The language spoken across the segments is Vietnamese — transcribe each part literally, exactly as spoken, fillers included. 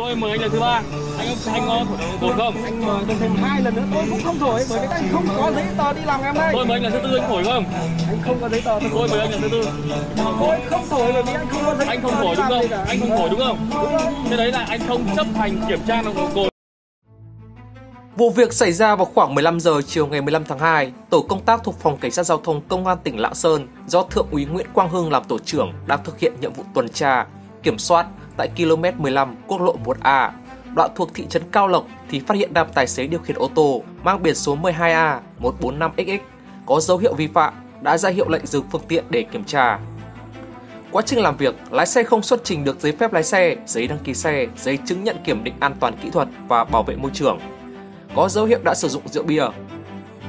Tôi mời anh lần thứ ba, anh có anh có thổi không? Anh mời tôi thêm hai lần nữa tôi cũng không thổi, bởi vì anh không có giấy tờ đi làm em đây. Tôi mời anh lần thứ tư anh thổi không? Anh không có giấy tờ. Tôi mời anh lần thứ tư. Tôi không thổi bởi vì anh không có giấy tờ. Anh không thổi đúng không? Anh không thổi đúng không? Thế đấy là anh không chấp hành kiểm tra nồng độ cồn. Vụ việc xảy ra vào khoảng mười lăm giờ chiều ngày mười lăm tháng hai, tổ công tác thuộc phòng cảnh sát giao thông công an tỉnh Lạng Sơn do thượng úy Nguyễn Quang Hưng làm tổ trưởng đang thực hiện nhiệm vụ tuần tra, kiểm soát tại ki lô mét mười lăm quốc lộ một A, đoạn thuộc thị trấn Cao Lộc thì phát hiện nam tài xế điều khiển ô tô mang biển số mười hai A một bốn năm X X có dấu hiệu vi phạm đã ra hiệu lệnh dừng phương tiện để kiểm tra. Quá trình làm việc, lái xe không xuất trình được giấy phép lái xe, giấy đăng ký xe, giấy chứng nhận kiểm định an toàn kỹ thuật và bảo vệ môi trường, có dấu hiệu đã sử dụng rượu bia.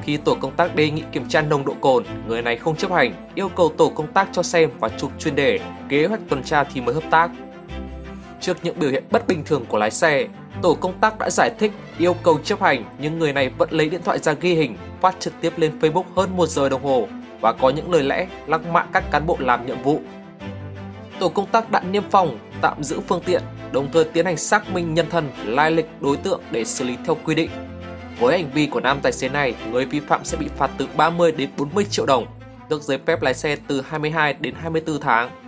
Khi tổ công tác đề nghị kiểm tra nồng độ cồn, người này không chấp hành, yêu cầu tổ công tác cho xem và chụp chuyên đề, kế hoạch tuần tra thì mới hợp tác. Trước những biểu hiện bất bình thường của lái xe, tổ công tác đã giải thích, yêu cầu chấp hành nhưng người này vẫn lấy điện thoại ra ghi hình, phát trực tiếp lên Facebook hơn một giờ đồng hồ và có những lời lẽ lăng mạ các cán bộ làm nhiệm vụ. Tổ công tác đã niêm phong, tạm giữ phương tiện, đồng thời tiến hành xác minh nhân thân, lai lịch đối tượng để xử lý theo quy định. Với hành vi của nam tài xế này, người vi phạm sẽ bị phạt từ ba mươi đến bốn mươi triệu đồng, tước giấy phép lái xe từ hai mươi hai đến hai mươi tư tháng.